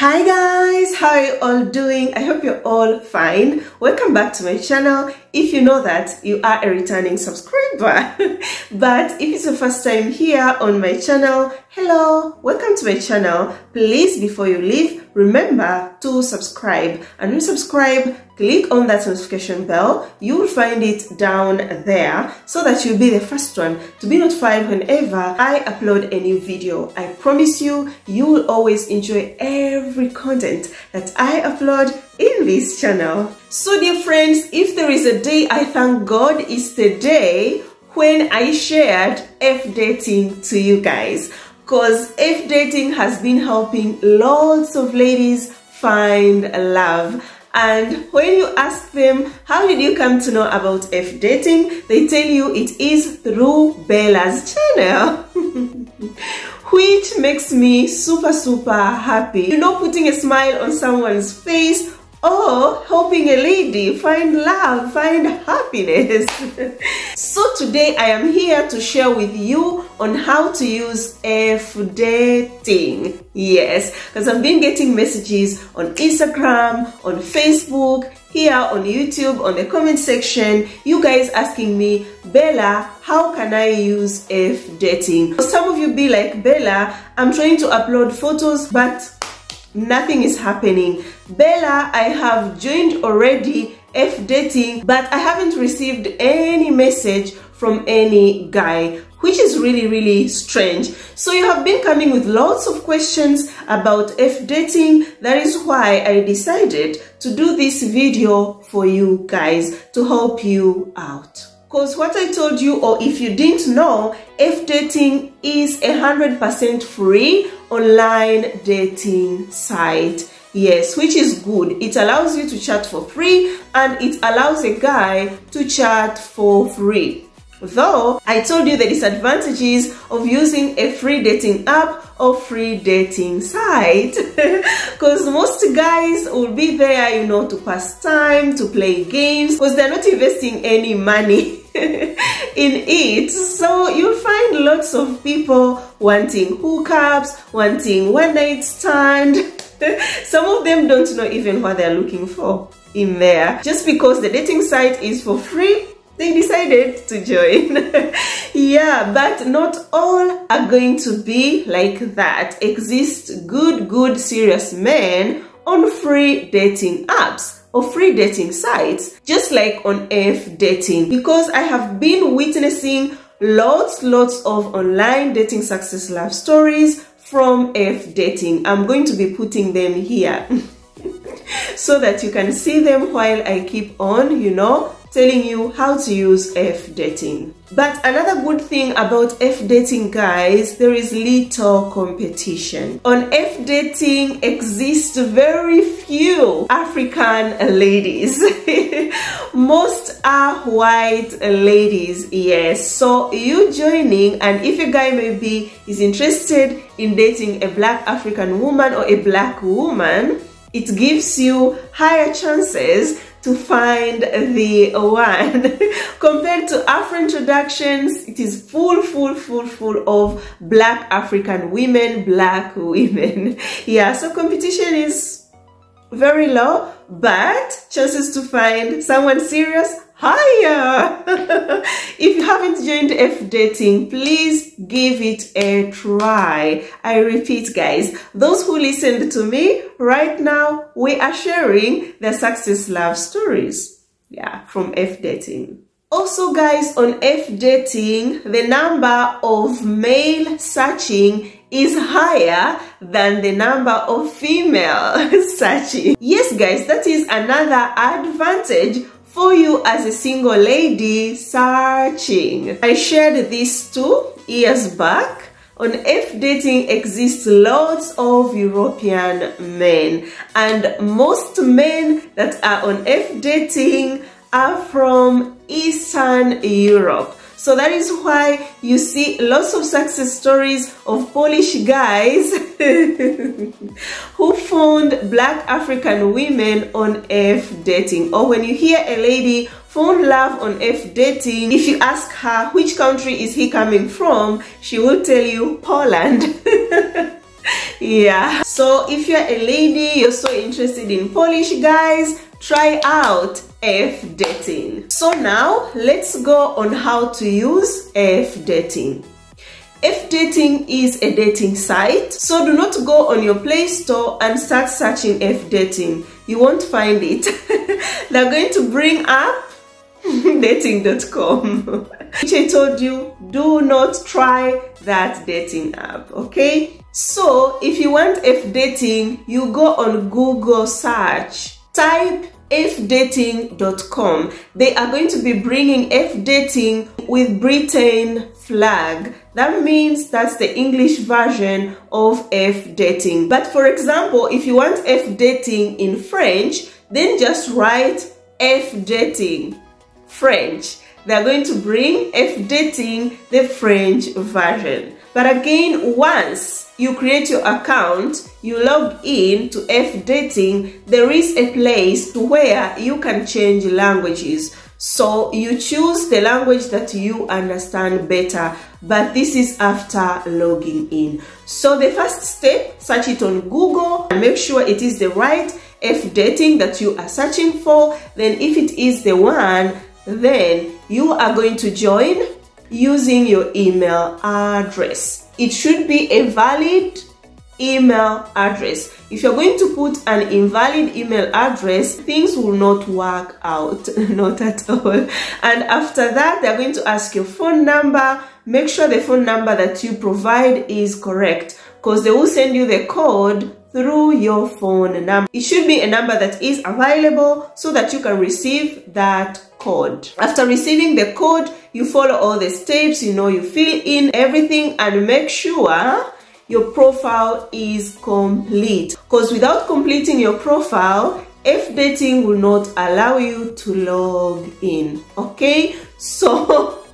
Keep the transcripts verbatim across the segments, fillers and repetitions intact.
Hi guys, how are you all doing? I hope you're all fine. Welcome back to my channel. If you know that, you are a returning subscriber. But if it's your first time here on my channel, hello, welcome to my channel. Please, before you leave, remember to subscribe. And when you subscribe, click on that notification bell. You will find it down there so that you'll be the first one to be notified whenever I upload a new video. I promise you, you will always enjoy every content that I upload in this channel. So dear friends, if there is a day I thank God, it's the day when I shared FDating to you guys, because FDating has been helping lots of ladies find love. And when you ask them, how did you come to know about FDating? They tell you it is through Bella's channel, which makes me super, super happy. You know, putting a smile on someone's face or helping a lady find love, find happiness. So today I am here to share with you on how to use FDating. Yes, because I've been getting messages on Instagram, on Facebook, here on YouTube, on the comment section, you guys asking me, Bella, how can I use FDating? Some of you be like, Bella, I'm trying to upload photos, but nothing is happening. Bella, I have joined already FDating, but I haven't received any message from any guy, which is really, really strange. So you have been coming with lots of questions about FDating. That is why I decided to do this video for you guys to help you out. Because what I told you, or if you didn't know, FDating is a one hundred percent free online dating site. Yes, which is good. It allows you to chat for free and it allows a guy to chat for free. Though, I told you the disadvantages of using a free dating app or free dating site, because most guys will be there, you know, to pass time, to play games, because they're not investing any money in it. So you'll find lots of people wanting hookups, wanting one night stand. Some of them don't know even what they're looking for in there. Just because the dating site is for free, they decided to join. Yeah, but not all are going to be like that. Exist good, good, serious men on free dating apps or free dating sites, just like on FDating. Because I have been witnessing lots, lots of online dating success love stories from FDating. I'm going to be putting them here so that you can see them while I keep on, you know, telling you how to use FDating. But another good thing about FDating, guys, there is little competition. On FDating exist very few African ladies. Most are white ladies, yes. So you joining, and if a guy maybe is interested in dating a black African woman or a black woman, it gives you higher chances to find the one. Compared to Afro introductions, it is full, full, full, full of black African women, black women. Yeah, so competition is very low, but chances to find someone serious, higher. If you haven't joined FDating, please give it a try. I repeat, guys, those who listened to me right now, we are sharing the success love stories, yeah, from FDating. Also, guys, on FDating, the number of male searching is higher than the number of female searching. Yes, guys, that is another advantage for you as a single lady searching. I shared this two years back. On FDating exists lots of European men, and most men that are on FDating are from Eastern Europe. So that is why you see lots of success stories of Polish guys who found black African women on FDating. Or when you hear a lady found love on FDating, if you ask her which country is he coming from, she will tell you Poland. Yeah, so if you're a lady, you're so interested in Polish guys, try out FDating. So now let's go on how to use FDating. FDating is a dating site, so do not go on your Play Store and start searching FDating. You won't find it. They're going to bring up dating dot com, which I told you, do not try that dating app, okay? So if you want FDating, you go on Google search, type F dating dot com. They are going to be bringing FDating with Britain flag. That means that's the English version of FDating. But for example, if you want FDating in French, then just write FDating French. They're going to bring FDating the French version. But again, once you create your account, you log in to FDating, there is a place to where you can change languages. So you choose the language that you understand better, but this is after logging in. So the first step, search it on Google and make sure it is the right FDating that you are searching for. Then if it is the one, then you are going to join using your email address. It should be a valid email address. If you're going to put an invalid email address, things will not work out, not at all. And after that, they're going to ask your phone number. Make sure the phone number that you provide is correct, because they will send you the code through your phone number. It should be a number that is available so that you can receive that code. After receiving the code, you follow all the steps, you know, you fill in everything and make sure your profile is complete, because without completing your profile, FDating will not allow you to log in, okay? So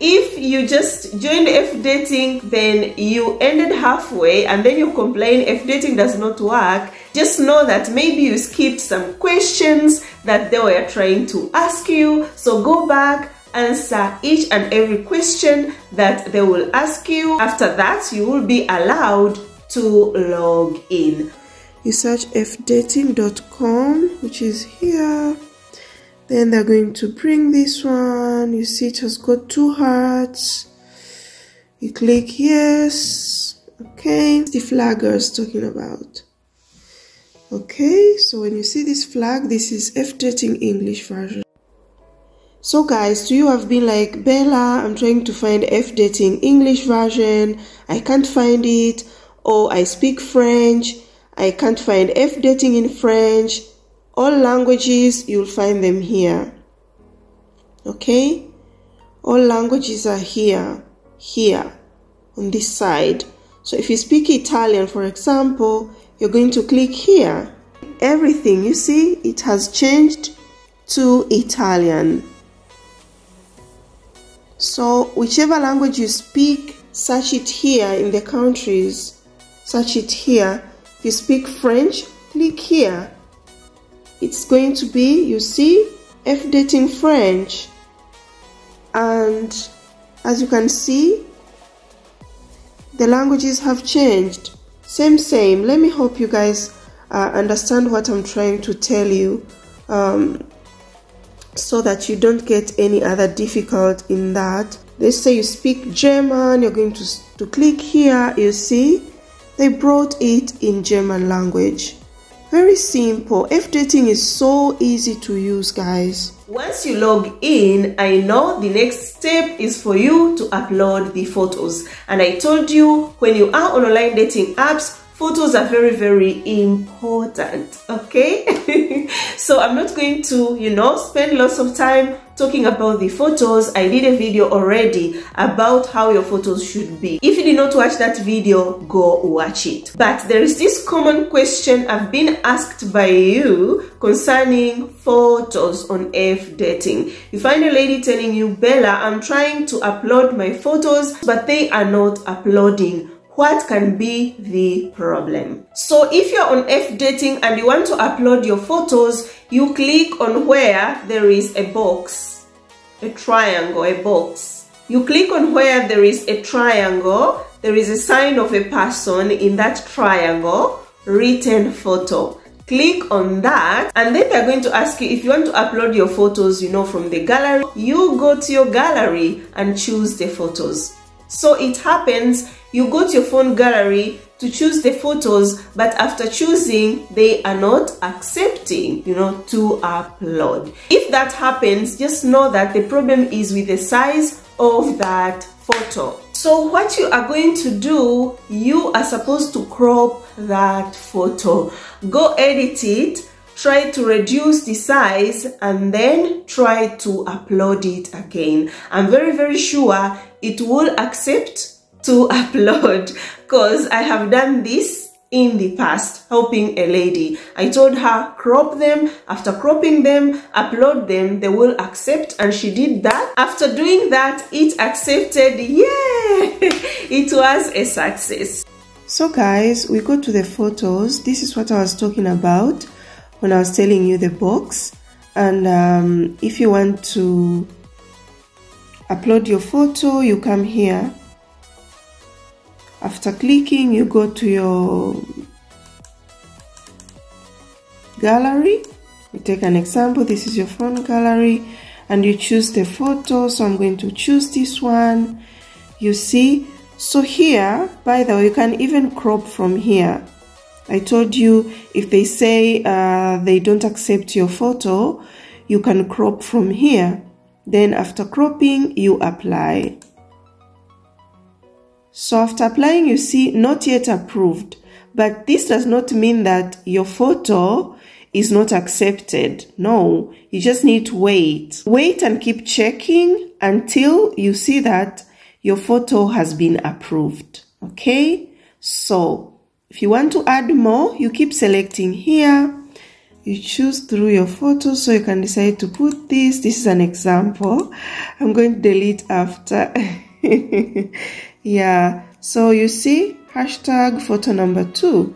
if you just joined FDating, then you ended halfway and then you complain FDating does not work, just know that maybe you skipped some questions that they were trying to ask you. So go back, answer each and every question that they will ask you. After that, you will be allowed to log in. You search F dating dot com, which is here. Then they're going to bring this one. You see it has got two hearts. You click yes. Okay, the flag I was talking about. Okay, so when you see this flag, this is FDating English version. So guys, so you have been like, Bella, I'm trying to find FDating English version, I can't find it, or I speak French, I can't find FDating in French. All languages, you'll find them here. Okay? All languages are here, here, on this side. So if you speak Italian, for example, you're going to click here. Everything, you see, it has changed to Italian. So whichever language you speak, search it here in the countries. Search it here. If you speak French, click here. It's going to be, you see, FDating French. And as you can see, the languages have changed. Same, same. Let me hope you guys uh, understand what I'm trying to tell you, um, so that you don't get any other difficult in that. They say you speak German, you're going to, to click here, you see, they brought it in German language. Very simple. FDating is so easy to use, guys. Once you log in, I know the next step is for you to upload the photos. And I told you, when you are on online dating apps, photos are very, very important, okay? So I'm not going to, you know, spend lots of time talking about the photos. I did a video already about how your photos should be. If you did not watch that video, go watch it. But there is this common question I've been asked by you concerning photos on FDating. You find a lady telling you, Bella, I'm trying to upload my photos, but they are not uploading. What can be the problem? So if you're on FDating and you want to upload your photos, you click on where there is a box, a triangle, a box. You click on where there is a triangle, there is a sign of a person in that triangle, written photo. Click on that, and then they're going to ask you if you want to upload your photos, you know, from the gallery. You go to your gallery and choose the photos. So it happens, you go to your phone gallery to choose the photos, but after choosing, they are not accepting, you know, to upload. If that happens, just know that the problem is with the size of that photo. So what you are going to do, you are supposed to crop that photo. Go edit it, try to reduce the size, and then try to upload it again. I'm very, very sure it will accept to upload, because I have done this in the past helping a lady. I told her crop them, after cropping them, upload them, they will accept, and she did that. After doing that, it accepted. Yay! It was a success. So guys, we go to the photos. This is what I was talking about when I was telling you the box. And um, if you want to upload your photo, you come here. After clicking, you go to your gallery. We take an example. This is your phone gallery, and you choose the photo. So I'm going to choose this one. You see? So here, by the way, you can even crop from here. I told you, if they say uh, they don't accept your photo, you can crop from here. Then after cropping, you apply. So after applying, you see not yet approved, but this does not mean that your photo is not accepted. No, you just need to wait. Wait and keep checking until you see that your photo has been approved. Okay, so if you want to add more, you keep selecting here. You choose through your photo, so you can decide to put this. This is an example. I'm going to delete after. Yeah, so you see, hashtag photo number two,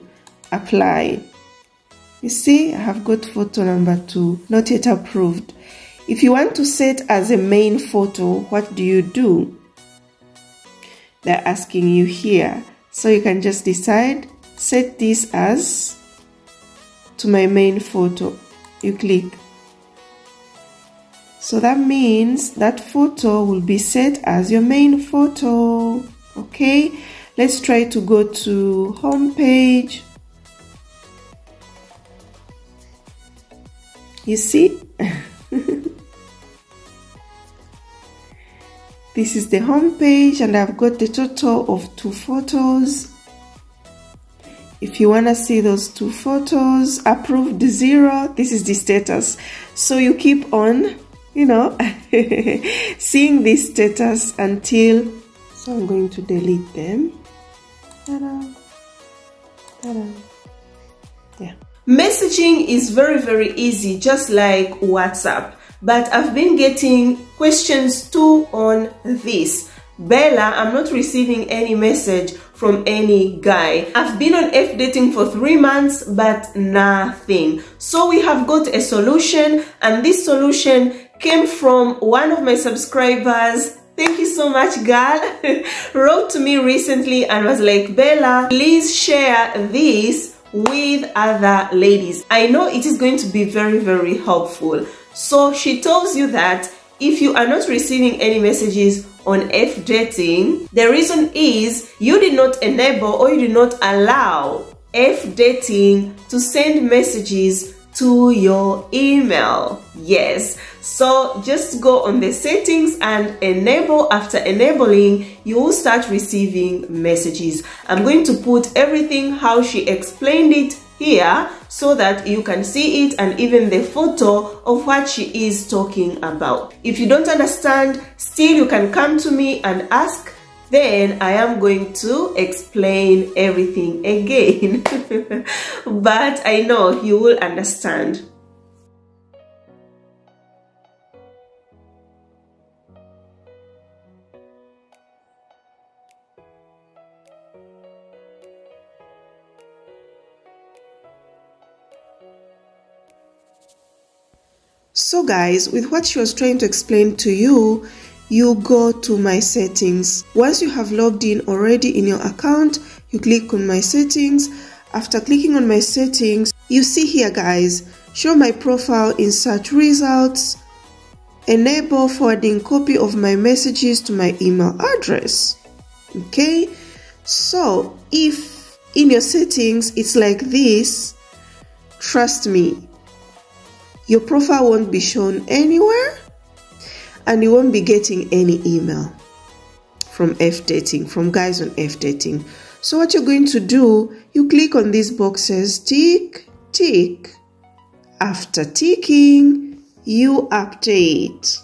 apply. You see, I have got photo number two, not yet approved. If you want to set as a main photo, what do you do? They're asking you here. So you can just decide, set this as to my main photo. You click. So that means that photo will be set as your main photo. Okay, let's try to go to home page. You see, this is the home page, and I've got the total of two photos. If you want to see those two photos, approved zero, this is the status. So you keep on, you know, seeing this status until. So I'm going to delete them. Ta-da. Ta-da. Yeah. Messaging is very, very easy, just like WhatsApp. But I've been getting questions too on this. Bella, I'm not receiving any message from any guy. I've been on FDating for three months, but nothing. So we have got a solution, and this solution came from one of my subscribers. Thank you so much, girl. Wrote to me recently and was like, Bella, please share this with other ladies. I know it is going to be very, very helpful. So she tells you that if you are not receiving any messages on FDating, the reason is you did not enable or you did not allow FDating to send messages to your email. Yes, so just go on the settings and enable. After enabling, you will start receiving messages. I'm going to put everything how she explained it here so that you can see it, and even the photo of what she is talking about. If you don't understand, still you can come to me and ask. Then I am going to explain everything again. But I know you will understand. So guys, with what she was trying to explain to you, you go to My Settings. Once you have logged in already in your account, you click on My Settings. After clicking on My Settings, you see here, guys, Show My Profile in Search Results, Enable Forwarding Copy of My Messages to My Email Address. Okay, so if in your settings it's like this, trust me, your profile won't be shown anywhere and you won't be getting any email from FDating, from guys on FDating. So what you're going to do, you click on these boxes, tick, tick. After ticking, you update.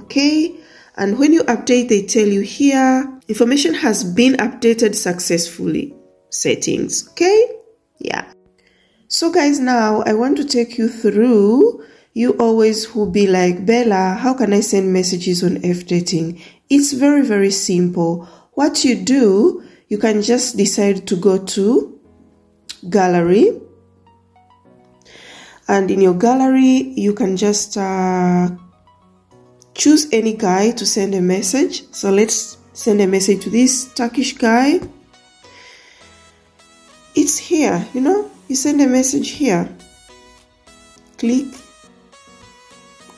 Okay, and when you update, they tell you here, information has been updated successfully. Settings, okay? Yeah. So guys, now I want to take you through. You always will be like, Bella, how can I send messages on FDating? It's very, very simple. What you do, you can just decide to go to gallery. And in your gallery, you can just uh, choose any guy to send a message. So let's send a message to this Turkish guy. It's here, you know, you send a message here. Click.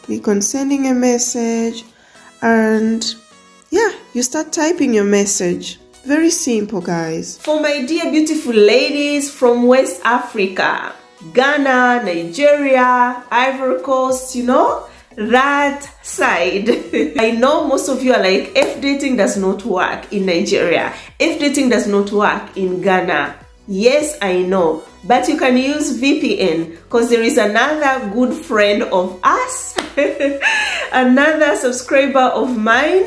Click on sending a message. And yeah, you start typing your message. Very simple, guys. For my dear beautiful ladies from West Africa, Ghana, Nigeria, Ivory Coast, you know, that side. I know most of you are like, FDating does not work in Nigeria. FDating does not work in Ghana. Yes, I know. But you can use V P N, because there is another good friend of us, another subscriber of mine,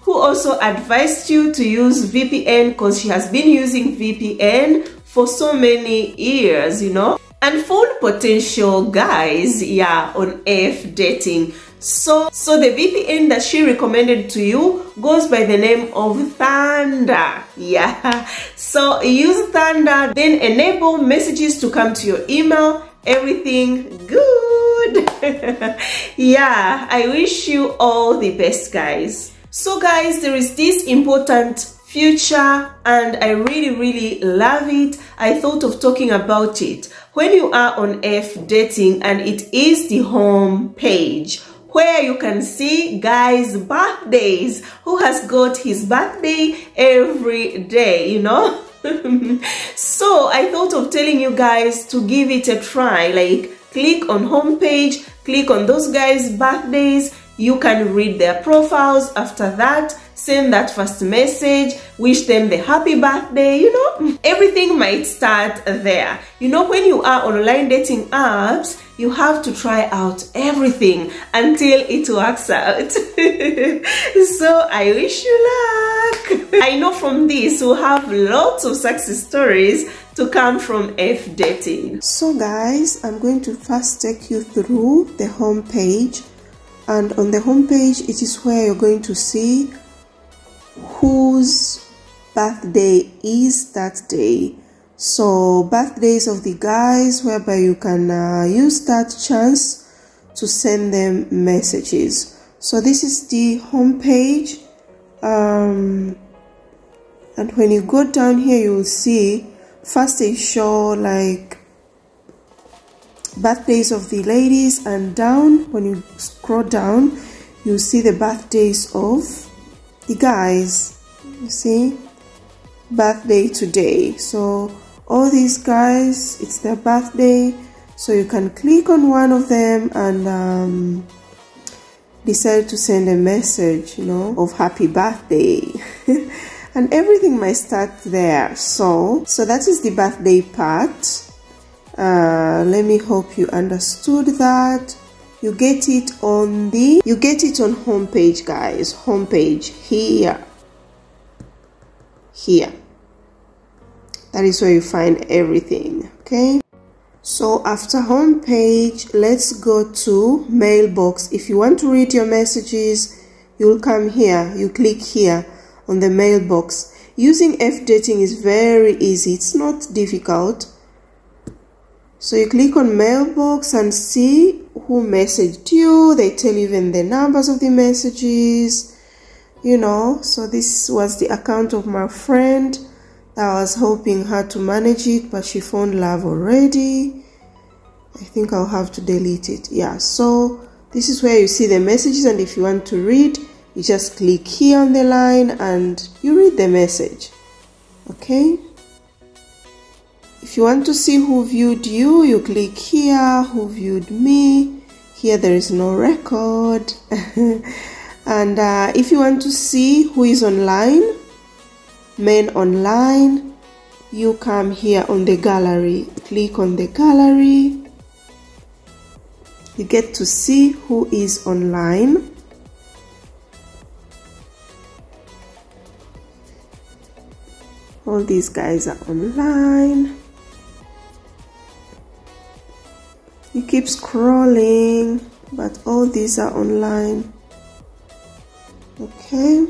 who also advised you to use V P N, because she has been using V P N for so many years, you know. And full potential, guys, yeah, on FDating. So, so the V P N that she recommended to you goes by the name of Thunder. Yeah, so use Thunder, then enable messages to come to your email. Everything good. Yeah, I wish you all the best, guys. So guys, there is this important future and I really really love it. I thought of talking about it. When you are on FDating, and it is the home page where you can see guys' birthdays, who has got his birthday every day, you know. So I thought of telling you guys to give it a try. Like, click on home page, click on those guys' birthdays. You can read their profiles. After that, send that first message, wish them the happy birthday, you know. Everything might start there. You know, when you are on online dating apps, you have to try out everything until it works out. So I wish you luck. I know from this we'll have lots of success stories to come from FDating. So guys, I'm going to first take you through the home page. And on the home page, it is where you're going to see whose birthday is that day. So birthdays of the guys, whereby you can uh, use that chance to send them messages. So this is the home page. Um, and when you go down here, you will see first they show like birthdays of the ladies, and down, when you scroll down, you see the birthdays of the guys. You see birthday today, so all these guys, it's their birthday. So you can click on one of them and um, decide to send a message, you know, of happy birthday. And everything might start there. So so that is the birthday part. Uh, let me hope you understood that. You get it on the you get it on homepage, guys. Homepage here, here. That is where you find everything. Okay. So after homepage, let's go to mailbox. If you want to read your messages, you'll come here. You click here on the mailbox. Using FDating is very easy. It's not difficult. So you click on mailbox and see who messaged you. They tell you even the numbers of the messages. you know. So this was the account of my friend that was helping her to manage it, but she found love already. I think I'll have to delete it. Yeah, so this is where you see the messages, and if you want to read, you just click here on the line and you read the message. Okay, if you want to see who viewed you, you click here, who viewed me. Here there is no record. And uh, if you want to see who is online, men online, you come here on the gallery, click on the gallery. You get to see who is online. All these guys are online. You keep scrolling, but all these are online. Okay,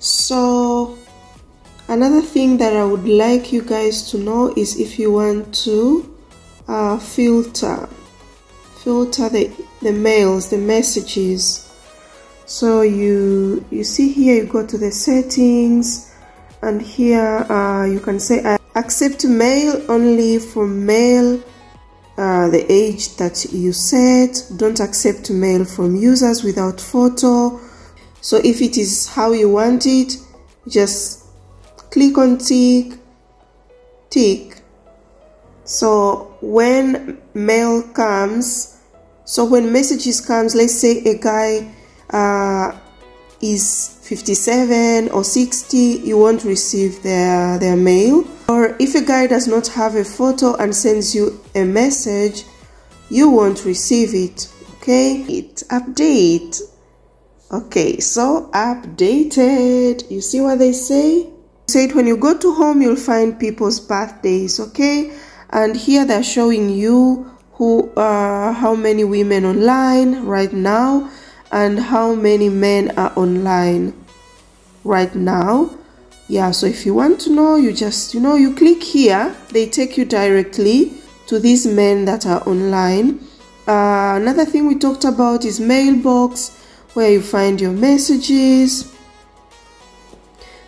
so another thing that I would like you guys to know is if you want to uh, filter filter the, the mails, the messages. So you you see here, you go to the settings, and here uh, you can say I accept mail only for mail uh, the age that you set. Don't accept mail from users without photo. So if it is how you want it, just click on tick, tick. So when mail comes, so when messages comes, let's say a guy uh, is fifty-seven or sixty, you won't receive their, their mail. Or if a guy does not have a photo and sends you a message, you won't receive it. Okay, it update. Okay, so updated. You see what they say? Said when you go to home, you'll find people's birthdays. Okay, and here they're showing you who, uh, how many women online right now and how many men are online right now. Yeah, so if you want to know, you just, you know, you click here, they take you directly to these men that are online. Uh, another thing we talked about is mailbox, where you find your messages,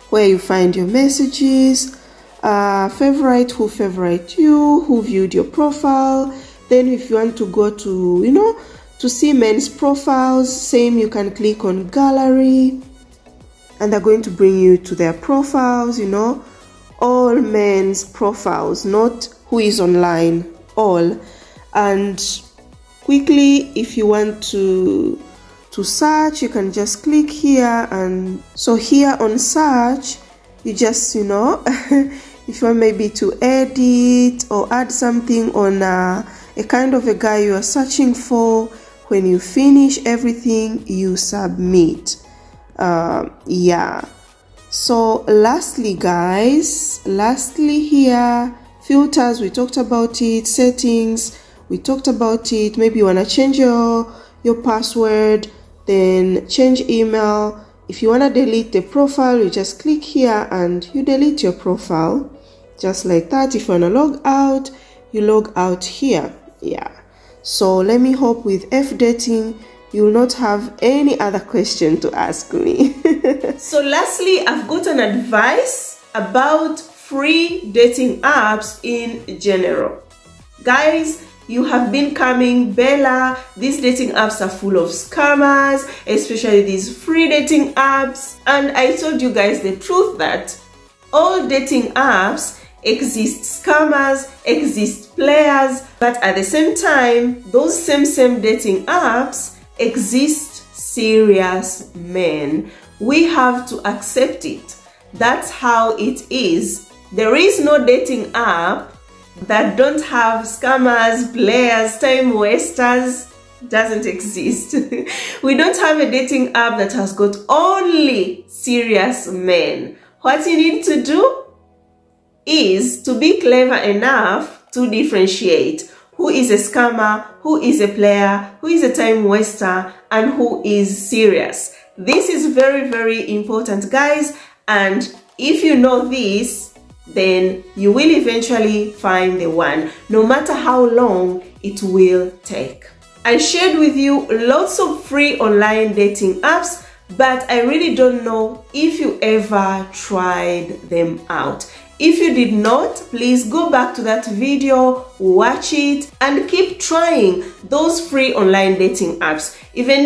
where you find your messages, uh, favorite, who favorite you, who viewed your profile. Then if you want to go to, you know, to see men's profiles, same, you can click on gallery and they're going to bring you to their profiles, you know, all men's profiles, not who is online, all. And quickly, if you want to, to search, you can just click here. And so here on search, you just, you know, if you want maybe to edit or add something on uh, a kind of a guy you are searching for, when you finish everything, you submit. Uh, yeah. So lastly, guys, lastly here, filters, we talked about it, settings, we talked about it. Maybe you want to change your, your password, then change email. If you want to delete the profile, you just click here and you delete your profile. Just like that. If you want to log out, you log out here. Yeah. So let me hope with FDating, you will not have any other question to ask me. So lastly, I've got an advice about free dating apps in general. Guys, you have been coming, Bella, these dating apps are full of scammers, especially these free dating apps. And I told you guys the truth that all dating apps exist scammers, exist players, but at the same time, those same same dating apps exist serious men. We have to accept it. That's how it is. There is no dating app that don't have scammers, players, time wasters. Doesn't exist. We don't have a dating app that has got only serious men. What you need to do is to be clever enough to differentiate who is a scammer, who is a player, who is a time waster, and who is serious. This is very, very important, guys. And if you know this, then you will eventually find the one, no matter how long it will take. I shared with you lots of free online dating apps, but I really don't know if you ever tried them out. If you did not, please go back to that video, watch it, and keep trying those free online dating apps. Even